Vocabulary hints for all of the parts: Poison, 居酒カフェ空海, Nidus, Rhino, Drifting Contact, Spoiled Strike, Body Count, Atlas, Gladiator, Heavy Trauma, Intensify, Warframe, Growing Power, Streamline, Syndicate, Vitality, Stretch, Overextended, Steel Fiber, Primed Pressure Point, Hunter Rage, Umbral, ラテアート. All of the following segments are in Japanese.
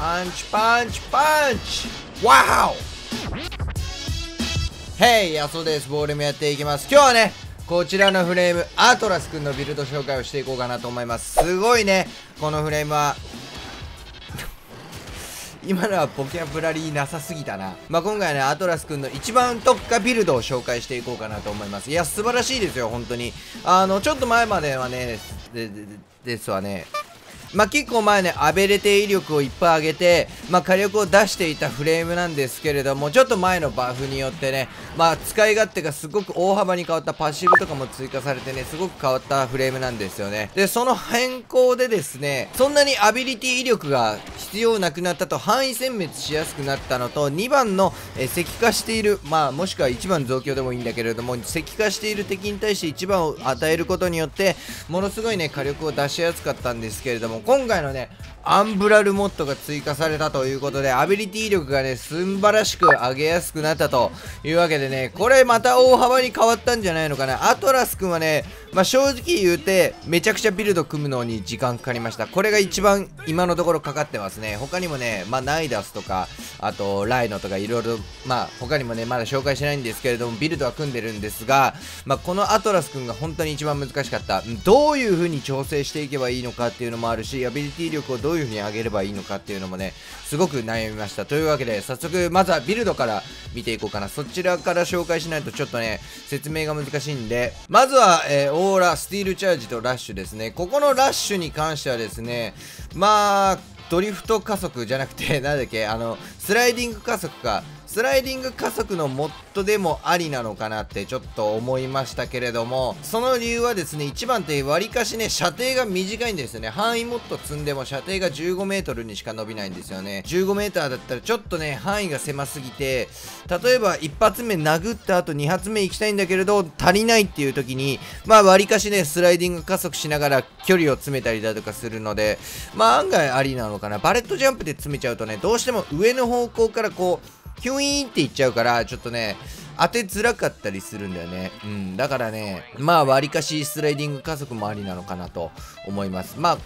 パンチパンチパンチ、わお。ヘイ、ヤソです。ボールもやっていきます。今日はね、こちらのフレームアトラスくんのビルド紹介をしていこうかなと思います。すごいね、このフレームは今のはポキャブラリーなさすぎたな。まあ、今回はね、アトラスくんの一番特化ビルドを紹介していこうかなと思います。いや、素晴らしいですよ、本当に。ちょっと前まではね、ですわね。まあ、結構前ね、アベレ定威力をいっぱい上げて、まあ、火力を出していたフレームなんですけれども、ちょっと前のバフによってね、まあ、使い勝手がすごく大幅に変わった、パッシブとかも追加されてね、すごく変わったフレームなんですよね。で、その変更でですね、そんなにアビリティ威力が必要なくなったと、範囲殲滅しやすくなったのと、2番の石化している、まあ、もしくは1番増強でもいいんだけれども、石化している敵に対して1番を与えることによって、ものすごいね、火力を出しやすかったんですけれども、今回のね、アンブラルモッドが追加されたということで、アビリティ力がね、素晴らしく上げやすくなったというわけでね、これまた大幅に変わったんじゃないのかな。アトラスくんはね、まあ、正直言うて、めちゃくちゃビルド組むのに時間かかりました。これが一番今のところかかってますね。他にもね、まあ、ナイダスとか、あと、ライノとかいろいろ、まあ、他にもね、まだ紹介しないんですけれども、ビルドは組んでるんですが、まあ、このアトラスくんが本当に一番難しかった。どういう風に調整していけばいいのかっていうのもあるし、アビリティ力をどういう風に上げればいいのかっていうのもね、すごく悩みました。というわけで、早速、まずはビルドから見ていこうかな。そちらから紹介しないとちょっとね、説明が難しいんで、まずは、オーラ、スティールチャージとラッシュですね。ここのラッシュに関してはですね、まあ、ドリフト加速じゃなくて、なんだっけ、スライディング加速か。スライディング加速のモッドでもありなのかなってちょっと思いましたけれども、その理由はですね、1番ってわりかしね、射程が短いんですよね。範囲モッド積んでも射程が 15m にしか伸びないんですよね。15m だったらちょっとね、範囲が狭すぎて、例えば1発目殴った後2発目行きたいんだけれど、足りないっていう時に、まあわりかしね、スライディング加速しながら距離を詰めたりだとかするので、まあ案外ありなのかな。バレットジャンプで詰めちゃうとね、どうしても上の方向からこう、キュイーンっていっちゃうから、ちょっとね、当てづらかったりするんだよね。うん。だからね、まあ、わりかしスライディング加速もありなのかなと思います。まあ、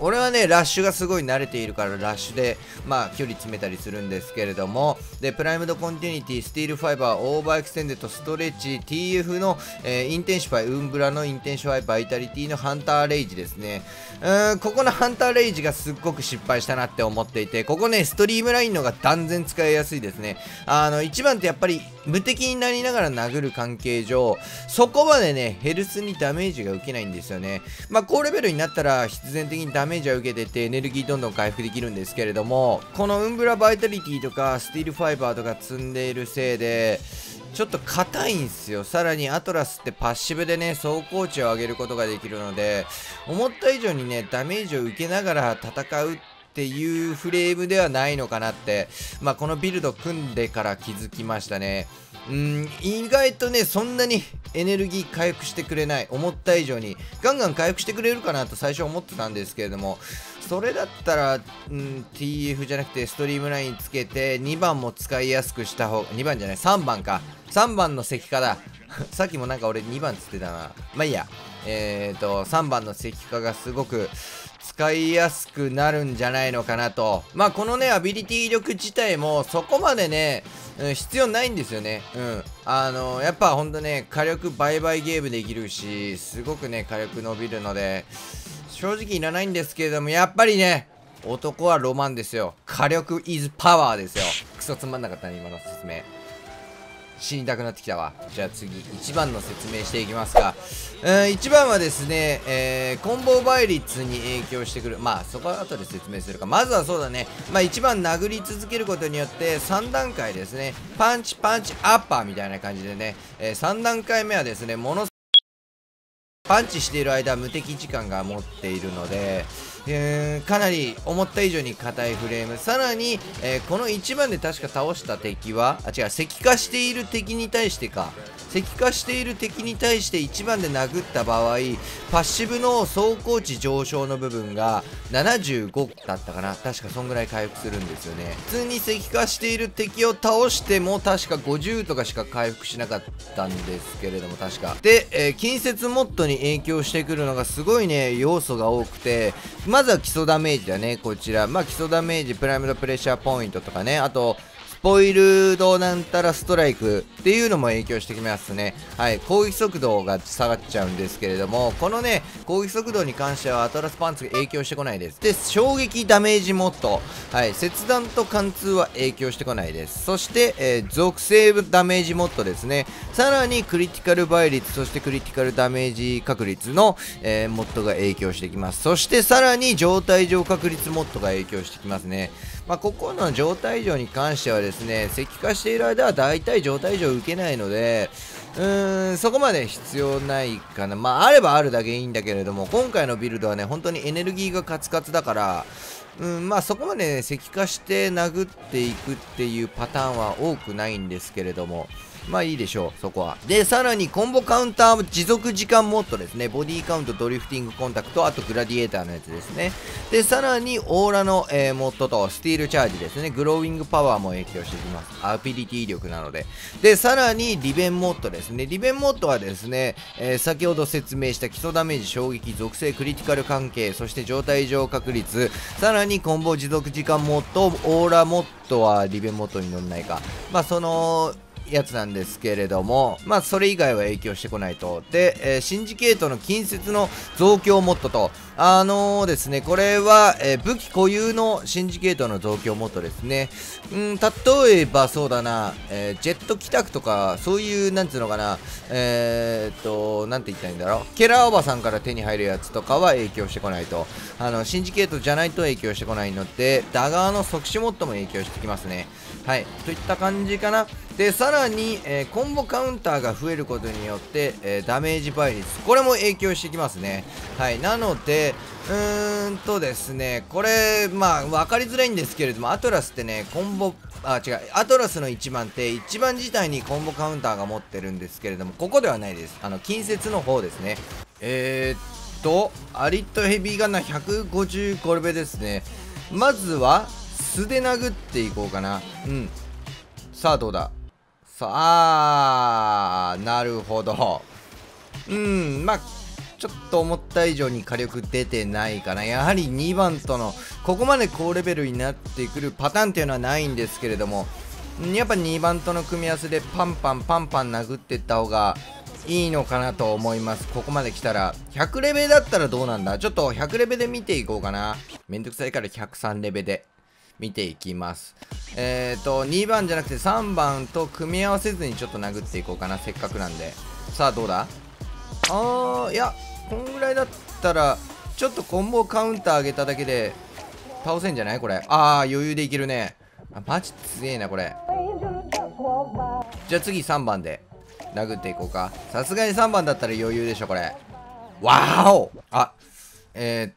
俺はね、ラッシュがすごい慣れているから、ラッシュで、まあ、距離詰めたりするんですけれども、で、プライムドコンティニティ、スティールファイバー、オーバーエクステンデッド、ストレッチ、TF の、インテンシファイ、ウンブラのインテンシファイ、バイタリティのハンターレイジですね。ここのハンターレイジがすっごく失敗したなって思っていて、ここね、ストリームラインのが断然使いやすいですね。一番ってやっぱり、無敵になりながら殴る関係上、そこまでね、ヘルスにダメージが受けないんですよね。まあ、高レベルになったら、必然的にダメージは受けてて、エネルギーどんどん回復できるんですけれども、このウンブラバイタリティとかスティールファイバーとか積んでいるせいでちょっと硬いんすよ。さらにアトラスってパッシブでね、走行値を上げることができるので、思った以上にね、ダメージを受けながら戦うっていうフレームではないのかなって、まあ、このビルド組んでから気づきましたね。意外とね、そんなにエネルギー回復してくれない。思った以上にガンガン回復してくれるかなと最初思ってたんですけれども、それだったら、TF じゃなくてストリームラインつけて2番も使いやすくした方が、2番じゃない、3番か、3番の石化ださっきもなんか俺2番つってたな。まあいいや。3番の石化がすごく使いやすくなるんじゃないのかなと。まあこのね、アビリティ力自体もそこまでね、必要ないんですよね。うん。やっぱほんとね、火力倍々ゲームできるし、すごくね、火力伸びるので、正直いらないんですけれども、やっぱりね、男はロマンですよ。火力 is パワーですよ。クソつまんなかったね、今の説明。死にたくなってきたわ。じゃあ次、1番の説明していきますか。1番はですね、コンボ倍率に影響してくる。まあ、そこは後で説明するか。まずはそうだね。まあ、1番殴り続けることによって、3段階ですね。パンチ、パンチ、アッパーみたいな感じでね。3段階目はですね、パンチしている間、無敵時間が持っているので、かなり思った以上に硬いフレーム。さらに、この1番で確か倒した敵は、あ、違う、石化している敵に対してか。石化している敵に対して1番で殴った場合、パッシブの走行値上昇の部分が75だったかな。確かそんぐらい回復するんですよね。普通に石化している敵を倒しても確か50とかしか回復しなかったんですけれども、確か。で、近接モッドに影響してくるのがすごいね、要素が多くて、まずは基礎ダメージだね、こちら。まあ、基礎ダメージ、プライムドプレッシャーポイントとかね、あと、スポイルドなんたらストライクっていうのも影響してきますね。はい。攻撃速度が下がっちゃうんですけれども、このね、攻撃速度に関してはアトラスパンツが影響してこないです。で、衝撃ダメージモッド。はい。切断と貫通は影響してこないです。そして、属性ダメージモッドですね。さらにクリティカル倍率、そしてクリティカルダメージ確率の、モッドが影響してきます。そしてさらに状態上確率モッドが影響してきますね。まあ、ここの状態上に関してはですね、石化している間は大体状態上受けないので、そこまで必要ないかな。まあ、あればあるだけいいんだけれども、今回のビルドはね、本当にエネルギーがカツカツだから、まあ、そこまで、ね、石化して殴っていくっていうパターンは多くないんですけれども、まあいいでしょう、そこは。で、さらにコンボカウンター持続時間モッドですね。ボディカウント、ドリフティングコンタクト、あとグラディエーターのやつですね。で、さらにオーラの、モッドとスティールチャージですね。グローイングパワーも影響してきます。アビリティ力なので。で、さらにリベンモッドですね。リベンモッドはですね、先ほど説明した基礎ダメージ、衝撃、属性、クリティカル関係、そして状態上確率、さらにコンボ持続時間モッド、オーラモッドはリベンモッドに乗んないか。まあその、やつなんですけれども、まあそれ以外は影響してこないと。で、シンジケートの近接の増強モッドと、ですね、これは、武器固有のシンジケートの増強モッドですね。例えばそうだな、ジェット帰宅とか、そういう、なんつうのかな、なんて言ったらいいんだろう、ケラーおばさんから手に入るやつとかは影響してこないと。シンジケートじゃないと影響してこないので、ダガーの即死モッドも影響してきますね。はい、といった感じかな。で、さらに、コンボカウンターが増えることによって、ダメージ倍率、これも影響してきますね。はい、なので、ですね、これ、まあ、分かりづらいんですけれども、アトラスってね、コンボ、違う、アトラスの1番って、1番自体にコンボカウンターが持ってるんですけれども、ここではないです。近接の方ですね。アリットヘビーガンナ150コルベですね。まずは、素で殴っていこうかな。うん。さあ、どうだ。さあ、なるほど。まあ、ちょっと思った以上に火力出てないかな。やはり2番との、ここまで高レベルになってくるパターンっていうのはないんですけれども、やっぱ2番との組み合わせでパンパンパンパン殴っていった方がいいのかなと思います。ここまで来たら、100レベルだったらどうなんだ？ちょっと100レベルで見ていこうかな。めんどくさいから103レベルで。見ていきます。2番じゃなくて3番と組み合わせずにちょっと殴っていこうかな。せっかくなんで。さあ、どうだ？いや、こんぐらいだったら、ちょっとコンボカウンター上げただけで、倒せんじゃないこれ。余裕でいけるね。マジ強えな、これ。じゃあ次3番で、殴っていこうか。さすがに3番だったら余裕でしょ、これ。わーお！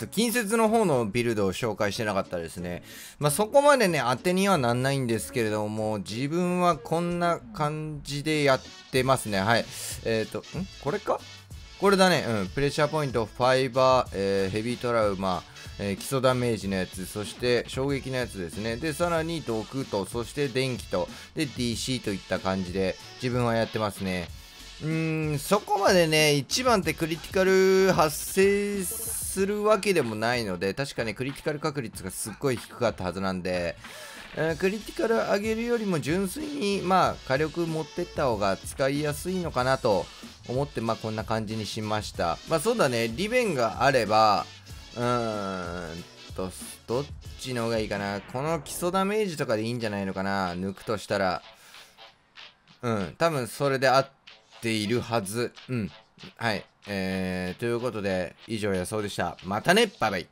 近接の方のビルドを紹介してなかったですね。まあ、そこまでね、当てにはなんないんですけれども、自分はこんな感じでやってますね。はい。これか？これだね。プレッシャーポイント、ファイバー、ヘビートラウマ、基礎ダメージのやつ、そして衝撃のやつですね。で、さらに毒と、そして電気と、で、DC といった感じで、自分はやってますね。そこまでね、1番ってクリティカル発生するわけでもないので、確かね、クリティカル確率がすっごい低かったはずなんで、クリティカル上げるよりも純粋に、まあ、火力持ってった方が使いやすいのかなと思って、まあ、こんな感じにしました。まあ、そうだね、リベンがあれば、どっちの方がいいかな。この基礎ダメージとかでいいんじゃないのかな。抜くとしたら。多分それであって、ているはず。はい。ということで、以上やそうでした。またね、バイバイ。